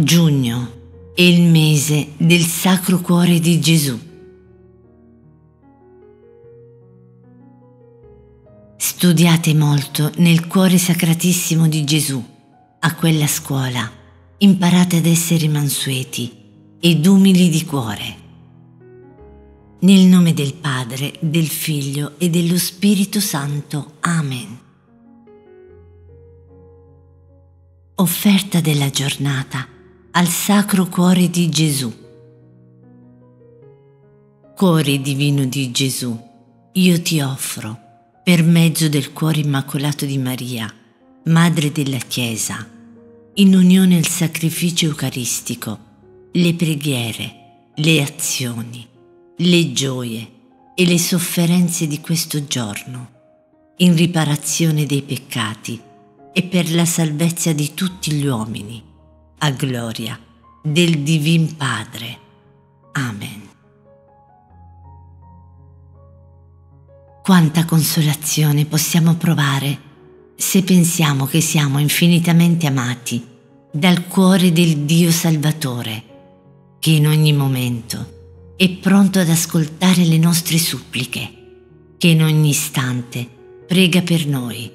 Giugno è il mese del Sacro Cuore di Gesù. Studiate molto nel cuore sacratissimo di Gesù. A quella scuola imparate ad essere mansueti ed umili di cuore. Nel nome del Padre, del Figlio e dello Spirito Santo. Amen. Offerta della giornata al Sacro Cuore di Gesù. Cuore divino di Gesù, io ti offro, per mezzo del cuore immacolato di Maria, Madre della Chiesa, in unione al sacrificio eucaristico, le preghiere, le azioni, le gioie e le sofferenze di questo giorno, in riparazione dei peccati e per la salvezza di tutti gli uomini, a gloria del Divin Padre. Amen. Quanta consolazione possiamo provare se pensiamo che siamo infinitamente amati dal cuore del Dio Salvatore, che in ogni momento è pronto ad ascoltare le nostre suppliche, che in ogni istante prega per noi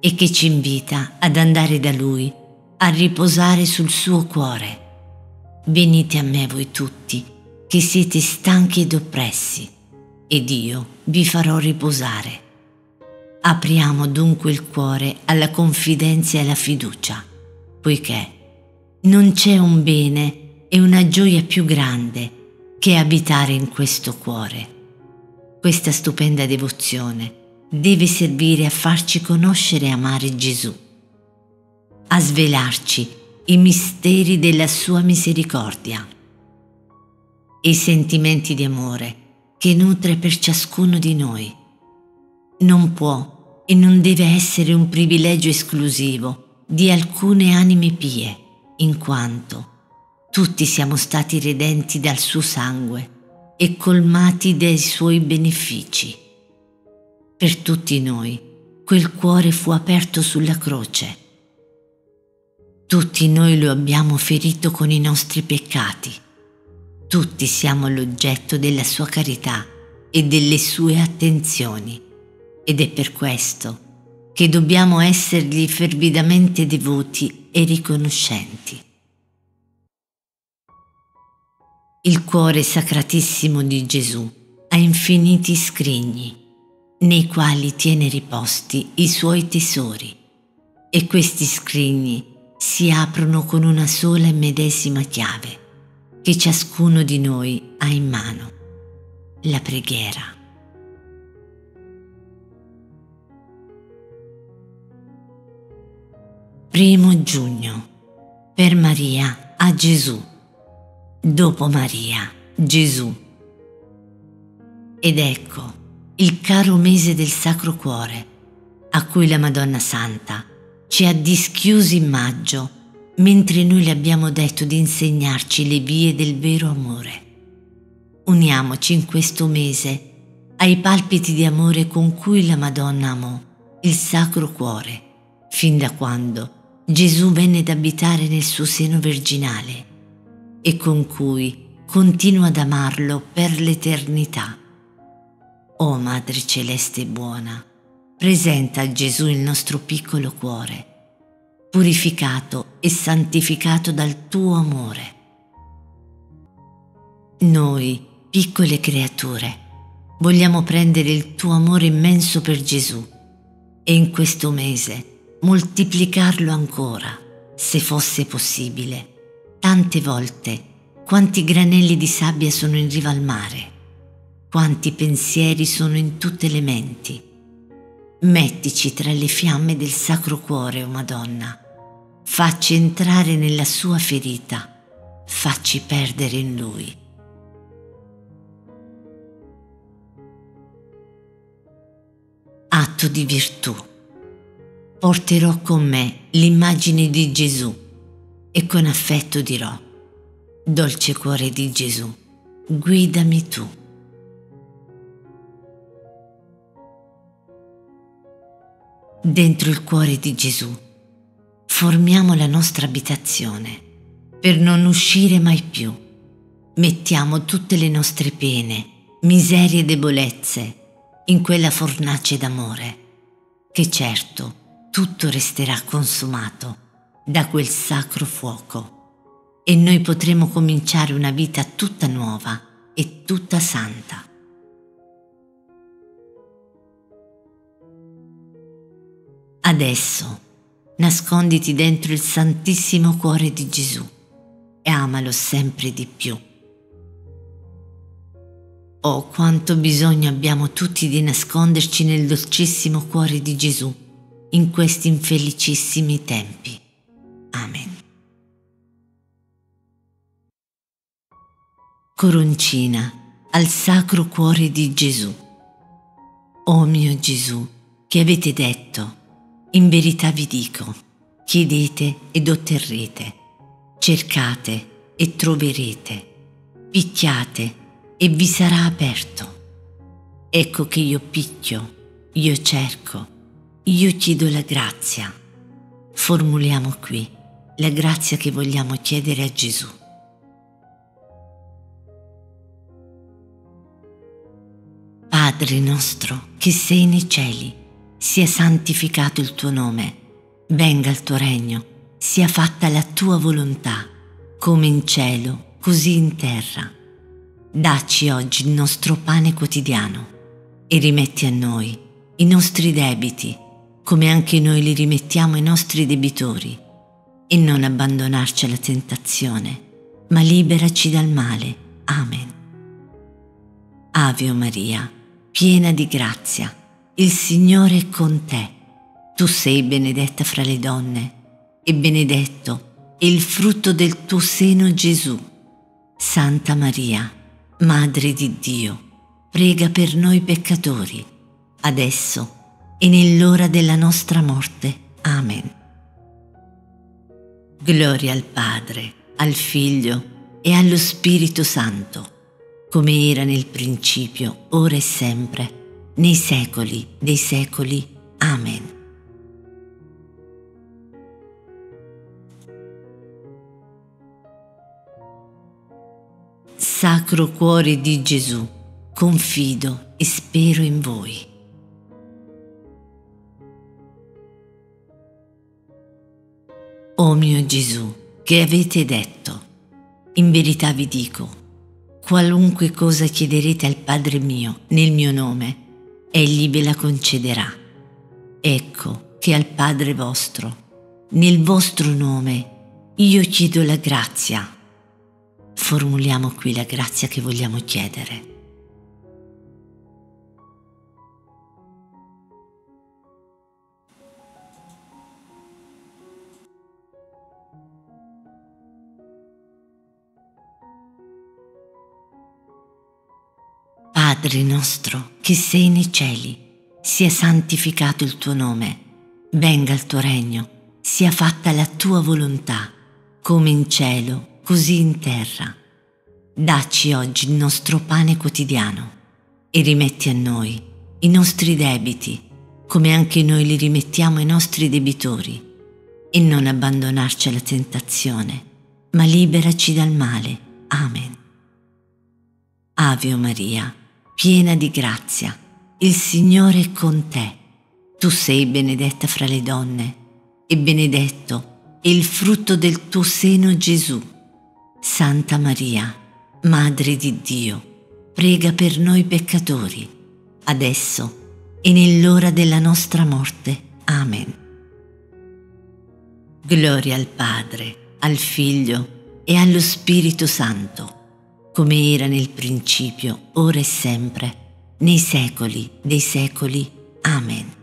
e che ci invita ad andare da Lui a riposare sul suo cuore. Venite a me voi tutti, che siete stanchi ed oppressi, ed io vi farò riposare. Apriamo dunque il cuore alla confidenza e alla fiducia, poiché non c'è un bene e una gioia più grande che abitare in questo cuore. Questa stupenda devozione deve servire a farci conoscere e amare Gesù, a svelarci i misteri della sua misericordia e i sentimenti di amore che nutre per ciascuno di noi. Non può e non deve essere un privilegio esclusivo di alcune anime pie, in quanto tutti siamo stati redenti dal suo sangue e colmati dei suoi benefici. Per tutti noi quel cuore fu aperto sulla croce. Tutti noi lo abbiamo ferito con i nostri peccati. Tutti siamo l'oggetto della sua carità e delle sue attenzioni, ed è per questo che dobbiamo essergli fervidamente devoti e riconoscenti. Il cuore sacratissimo di Gesù ha infiniti scrigni, nei quali tiene riposti i suoi tesori, e questi scrigni si aprono con una sola e medesima chiave che ciascuno di noi ha in mano: la preghiera. Primo giugno. Per Maria a Gesù. Dopo Maria, Gesù. Ed ecco il caro mese del Sacro Cuore, a cui la Madonna Santa ci ha dischiusi in maggio, mentre noi le abbiamo detto di insegnarci le vie del vero amore. Uniamoci in questo mese ai palpiti di amore con cui la Madonna amò il Sacro Cuore, fin da quando Gesù venne ad abitare nel suo seno virginale, e con cui continua ad amarlo per l'eternità. O Madre Celeste e Buona, presenta a Gesù il nostro piccolo cuore, purificato e santificato dal tuo amore. Noi, piccole creature, vogliamo prendere il tuo amore immenso per Gesù e in questo mese moltiplicarlo ancora, se fosse possibile, tante volte quanti granelli di sabbia sono in riva al mare, quanti pensieri sono in tutte le menti. Mettici tra le fiamme del Sacro Cuore, o Madonna, facci entrare nella sua ferita, facci perdere in Lui. Atto di virtù. Porterò con me l'immagine di Gesù e con affetto dirò: Dolce Cuore di Gesù, guidami tu. Dentro il cuore di Gesù formiamo la nostra abitazione, per non uscire mai più. Mettiamo tutte le nostre pene, miserie e debolezze in quella fornace d'amore, che certo tutto resterà consumato da quel sacro fuoco e noi potremo cominciare una vita tutta nuova e tutta santa. Adesso nasconditi dentro il Santissimo Cuore di Gesù e amalo sempre di più. Oh, quanto bisogno abbiamo tutti di nasconderci nel dolcissimo Cuore di Gesù in questi infelicissimi tempi. Amen. Coroncina al Sacro Cuore di Gesù. Oh mio Gesù, che avete detto: in verità vi dico, chiedete ed otterrete, cercate e troverete, picchiate e vi sarà aperto. Ecco che io picchio, io cerco, io chiedo la grazia. Formuliamo qui la grazia che vogliamo chiedere a Gesù. Padre nostro che sei nei cieli, sia santificato il tuo nome, venga il tuo regno, sia fatta la tua volontà, come in cielo, così in terra. Dacci oggi il nostro pane quotidiano e rimetti a noi i nostri debiti, come anche noi li rimettiamo ai nostri debitori. E non abbandonarci alla tentazione, ma liberaci dal male. Amen. Ave Maria, piena di grazia, il Signore è con te. Tu sei benedetta fra le donne e benedetto è il frutto del tuo seno, Gesù. Santa Maria, Madre di Dio, prega per noi peccatori, adesso e nell'ora della nostra morte. Amen. Gloria al Padre, al Figlio e allo Spirito Santo, come era nel principio, ora e sempre, nei secoli dei secoli. Amen. Sacro Cuore di Gesù, confido e spero in voi. O mio Gesù, che avete detto: in verità vi dico, qualunque cosa chiederete al Padre mio nel mio nome, Egli ve la concederà. Ecco che al Padre vostro, nel vostro nome, io chiedo la grazia. Formuliamo qui la grazia che vogliamo chiedere. Padre nostro che sei nei cieli, sia santificato il tuo nome, venga il tuo regno, sia fatta la tua volontà, come in cielo, così in terra. Dacci oggi il nostro pane quotidiano e rimetti a noi i nostri debiti, come anche noi li rimettiamo ai nostri debitori. E non abbandonarci alla tentazione, ma liberaci dal male. Amen. Ave Maria, piena di grazia, il Signore è con te. Tu sei benedetta fra le donne e benedetto è il frutto del tuo seno, Gesù. Santa Maria, Madre di Dio, prega per noi peccatori, adesso e nell'ora della nostra morte. Amen. Gloria al Padre, al Figlio e allo Spirito Santo, come era nel principio, ora e sempre, nei secoli dei secoli. Amen.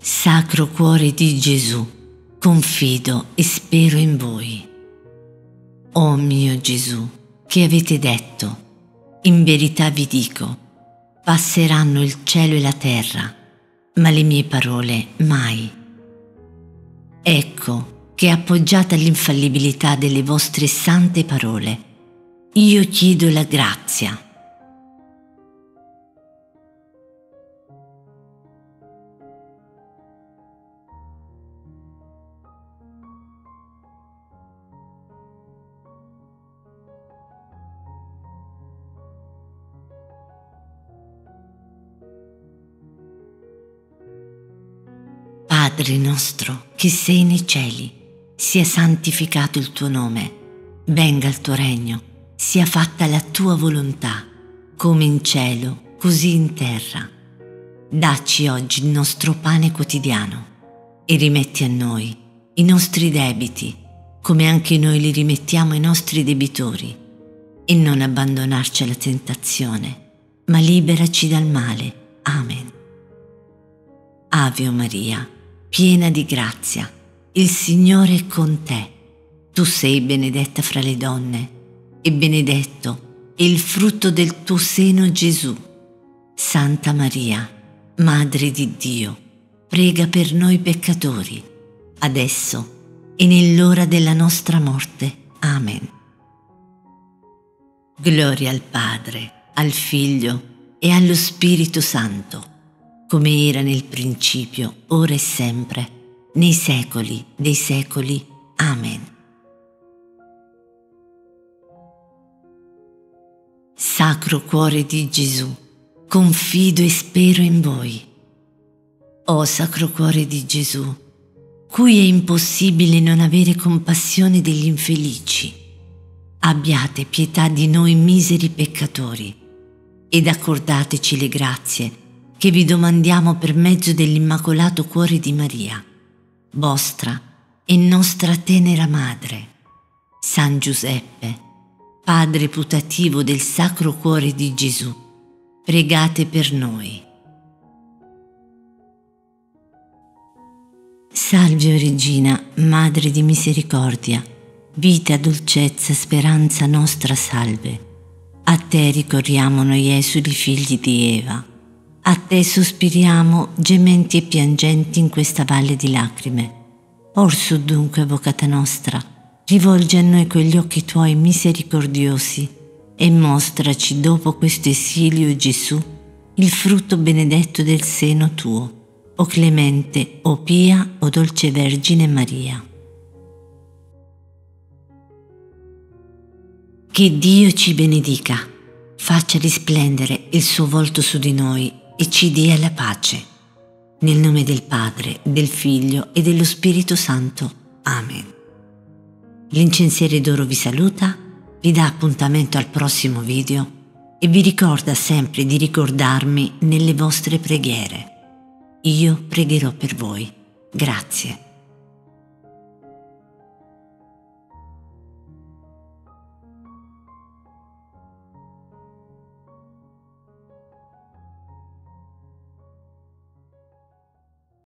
Sacro Cuore di Gesù, confido e spero in voi. O mio Gesù, che avete detto: in verità vi dico, passeranno il cielo e la terra, ma le mie parole mai. Ecco che, appoggiata all'infallibilità delle vostre sante parole, io chiedo la grazia. Padre nostro che sei nei cieli, sia santificato il tuo nome, venga il tuo regno, sia fatta la tua volontà, come in cielo, così in terra. Dacci oggi il nostro pane quotidiano e rimetti a noi i nostri debiti, come anche noi li rimettiamo ai nostri debitori, e non abbandonarci alla tentazione, ma liberaci dal male. Amen. Ave Maria, piena di grazia, il Signore è con te. Tu sei benedetta fra le donne, e benedetto è il frutto del tuo seno, Gesù. Santa Maria, Madre di Dio, prega per noi peccatori, adesso e nell'ora della nostra morte. Amen. Gloria al Padre, al Figlio e allo Spirito Santo, come era nel principio, ora e sempre, nei secoli dei secoli. Amen. Sacro cuore di Gesù, confido e spero in voi. O Sacro cuore di Gesù, cui è impossibile non avere compassione degli infelici, abbiate pietà di noi miseri peccatori ed accordateci le grazie che vi domandiamo per mezzo dell'Immacolato Cuore di Maria, vostra e nostra tenera madre. San Giuseppe, Padre putativo del Sacro Cuore di Gesù, pregate per noi. Salve o Regina, Madre di misericordia, vita, dolcezza, speranza nostra salve. A te ricorriamo noi esuli figli di Eva. A te sospiriamo, gementi e piangenti in questa valle di lacrime. Orsù dunque, vocata nostra, rivolge a noi quegli occhi tuoi misericordiosi e mostraci dopo questo esilio, Gesù, il frutto benedetto del seno tuo, o clemente, o pia, o dolce Vergine Maria. Che Dio ci benedica, faccia risplendere il suo volto su di noi e ci dia la pace. Nel nome del Padre, del Figlio e dello Spirito Santo. Amen. L'incensiere d'oro vi saluta, vi dà appuntamento al prossimo video e vi ricorda sempre di ricordarmi nelle vostre preghiere. Io pregherò per voi. Grazie.